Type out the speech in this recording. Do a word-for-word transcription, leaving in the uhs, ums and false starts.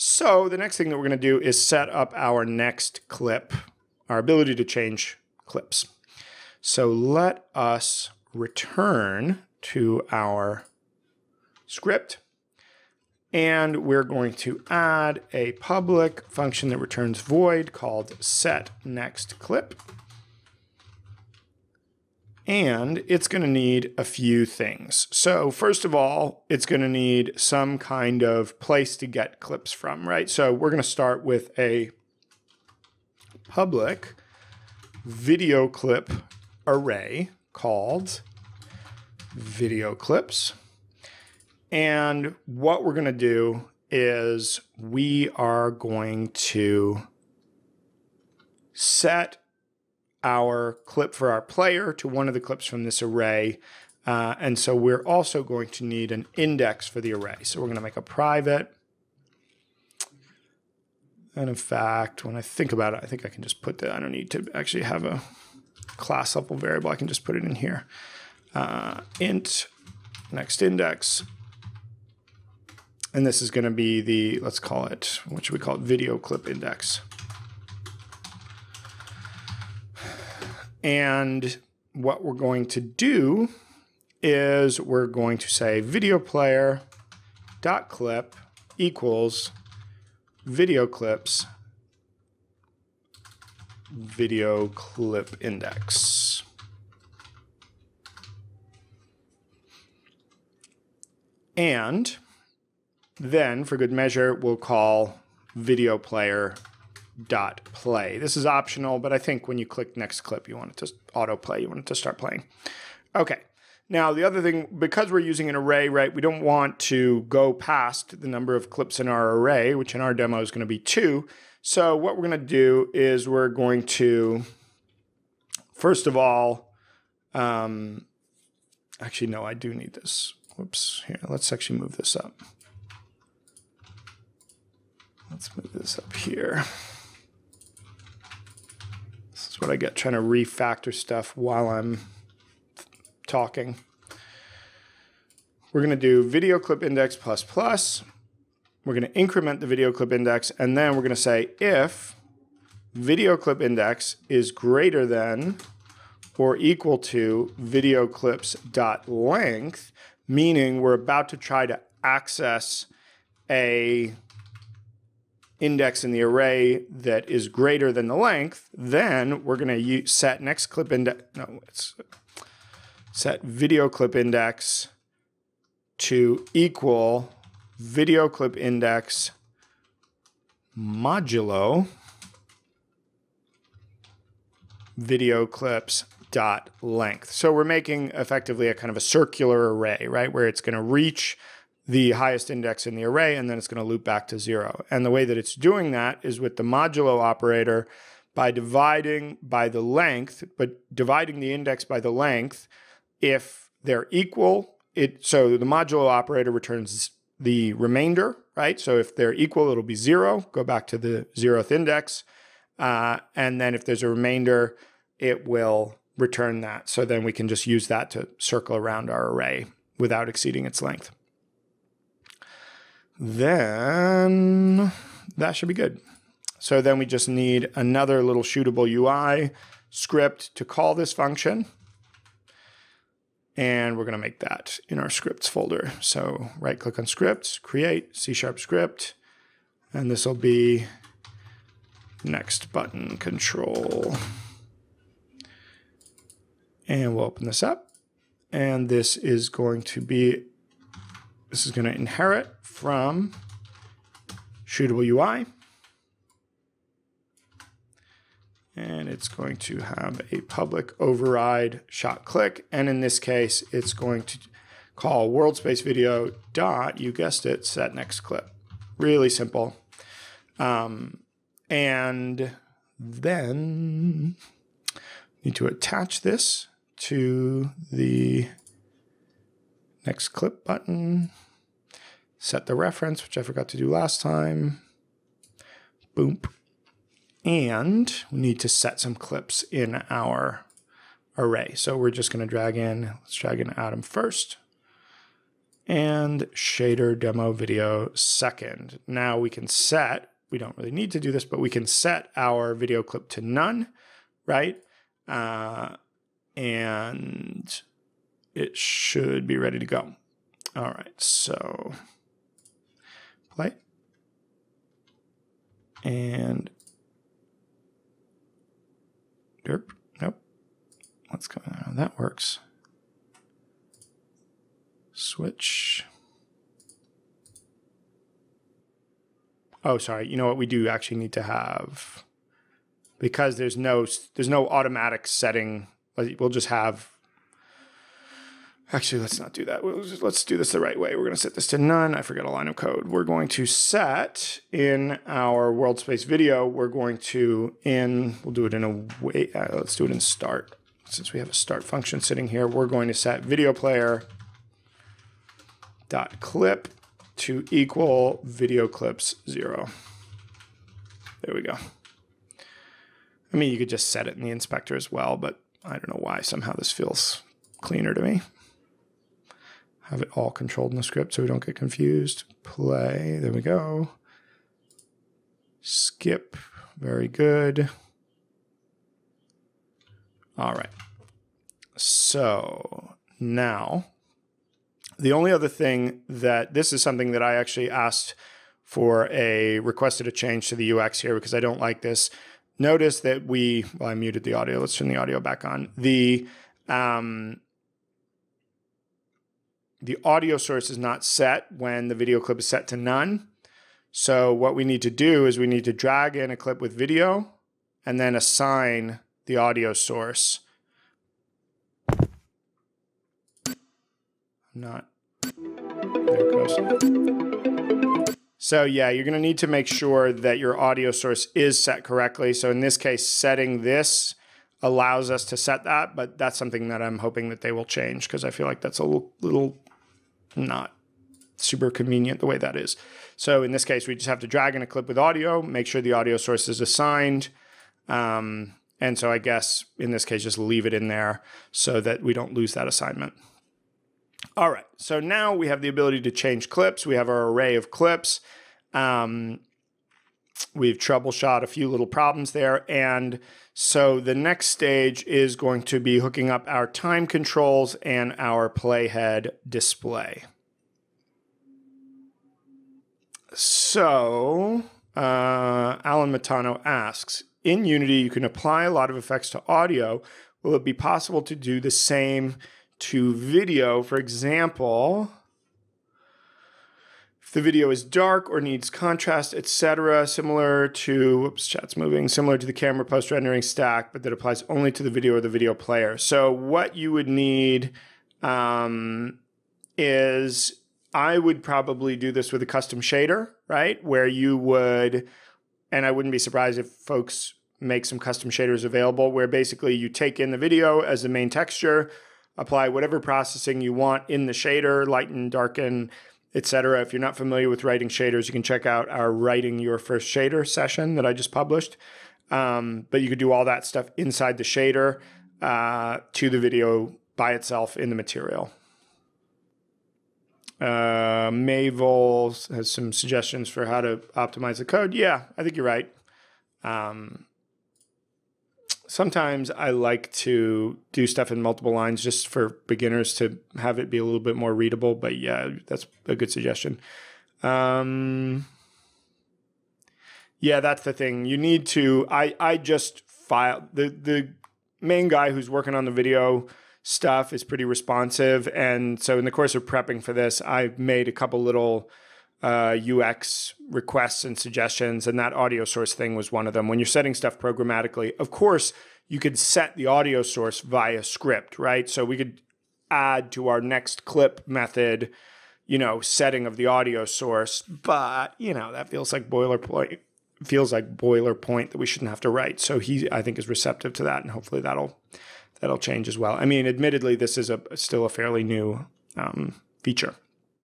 So the next thing that we're going to do is set up our next clip, our ability to change clips. So let us return to our script, and we're going to add a public function that returns void called setNextClip. And it's going to need a few things. So first of all, it's going to need some kind of place to get clips from, right? So we're going to start with a public video clip array called video clips. And what we're going to do is we are going to set our clip for our player to one of the clips from this array. Uh, and so we're also going to need an index for the array. So we're going to make a private. And in fact, when I think about it, I think I can just put that. I don't need to actually have a class level variable. I can just put it in here. Uh, int next index. And this is going to be the, let's call it, what should we call it? Video clip index. And what we're going to do is we're going to say video player dot clip equals video clips video clip index. And then for good measure, we'll call video player dot play. This is optional, but I think when you click next clip, you want it to autoplay. You want it to start playing. Okay. Now the other thing, because we're using an array, right, we don't want to go past the number of clips in our array, which in our demo is going to be two. So what we're going to do is we're going to, first of all, um, actually, no, I do need this. Whoops. Here, let's actually move this up. Let's move this up here. What I get trying to refactor stuff while I'm talking. We're going to do video clip index plus plus. We're going to increment the video clip index, and then we're going to say if video clip index is greater than or equal to video clips dot length, meaning we're about to try to access a index in the array that is greater than the length, then we're going to set next clip index. No, it's set video clip index to equal video clip index modulo video clips dot length. So we're making effectively a kind of a circular array, right, where it's going to reach the highest index in the array, and then it's going to loop back to zero. And the way that it's doing that is with the modulo operator by dividing by the length, but dividing the index by the length, if they're equal, it so the modulo operator returns the remainder, right? So if they're equal, it'll be zero, go back to the zeroth index. Uh, and then if there's a remainder, it will return that. So then we can just use that to circle around our array without exceeding its length. Then that should be good. So then we just need another little shootable U I script to call this function. And we're going to make that in our scripts folder. So right click on scripts, create C sharp script. And this will be next button control. And we'll open this up. And this is going to be, this is going to inherit from ShootableUI, and it's going to have a public override shot click, and in this case, it's going to call WorldSpaceVideo dot, you guessed it, set next clip. Really simple. Um, and then need to attach this to the next clip button. Set the reference, which I forgot to do last time. Boom. And we need to set some clips in our array. So we're just going to drag in, let's drag in Adam first. and shader demo video second. Now we can set, we don't really need to do this, but we can set our video clip to none, right? Uh, and it should be ready to go. All right, so play. And derp, nope, let's go, that works. Switch. Oh, sorry. You know what? We do actually need to have, because there's no there's no automatic setting. We'll just have. Actually, let's not do that. We'll just, let's do this the right way. We're going to set this to none. I forgot a line of code. We're going to set in our WorldSpaceVideo. We're going to in. We'll do it in a way. Uh, let's do it in start. Since we have a start function sitting here, we're going to set VideoPlayer dot clip to equal video clips zero. There we go. I mean, you could just set it in the inspector as well, but I don't know why somehow this feels cleaner to me. Have it all controlled in the script so we don't get confused. Play, there we go. Skip, very good. All right, so now, the only other thing that this is something that I actually asked for a requested a change to the U X here because I don't like this. Notice that we, well, I muted the audio. Let's turn the audio back on. The, um, the audio source is not set when the video clip is set to none. So what we need to do is we need to drag in a clip with video and then assign the audio source. Not there it goes. So yeah, you're gonna need to make sure that your audio source is set correctly. So in this case, setting this allows us to set that, but that's something that I'm hoping that they will change because I feel like that's a little, little not super convenient the way that is. So in this case, we just have to drag in a clip with audio, make sure the audio source is assigned. Um, and so I guess in this case, just leave it in there so that we don't lose that assignment. All right, so now we have the ability to change clips. We have our array of clips. Um, we've troubleshot a few little problems there. And so the next stage is going to be hooking up our time controls and our playhead display. So uh, Alan Matano asks, in Unity, you can apply a lot of effects to audio. Will it be possible to do the same to video? For example, if the video is dark or needs contrast, et cetera, similar to, oops, chat's moving, similar to the camera post-rendering stack, but that applies only to the video or the video player. So what you would need um, is, I would probably do this with a custom shader, right? Where you would, and I wouldn't be surprised if folks make some custom shaders available, where basically you take in the video as the main texture, apply whatever processing you want in the shader, lighten, darken, et cetera. If you're not familiar with writing shaders, you can check out our Writing Your First Shader session that I just published. Um, but you could do all that stuff inside the shader uh, to the video by itself in the material. Uh, Mabel has some suggestions for how to optimize the code. Yeah, I think you're right. Um, Sometimes I like to do stuff in multiple lines just for beginners to have it be a little bit more readable. But yeah, that's a good suggestion. Um, yeah, that's the thing. You need to, I, I just file, the, the main guy who's working on the video stuff is pretty responsive. And so in the course of prepping for this, I've made a couple little Uh, U X requests and suggestions, and that audio source thing was one of them. When you're setting stuff programmatically, of course, you could set the audio source via script, right? So we could add to our next clip method, you know, setting of the audio source, but, you know, that feels like boilerplate, feels like boilerplate that we shouldn't have to write. So he, I think, is receptive to that, and hopefully that'll, that'll change as well. I mean, admittedly, this is a still a fairly new um, feature.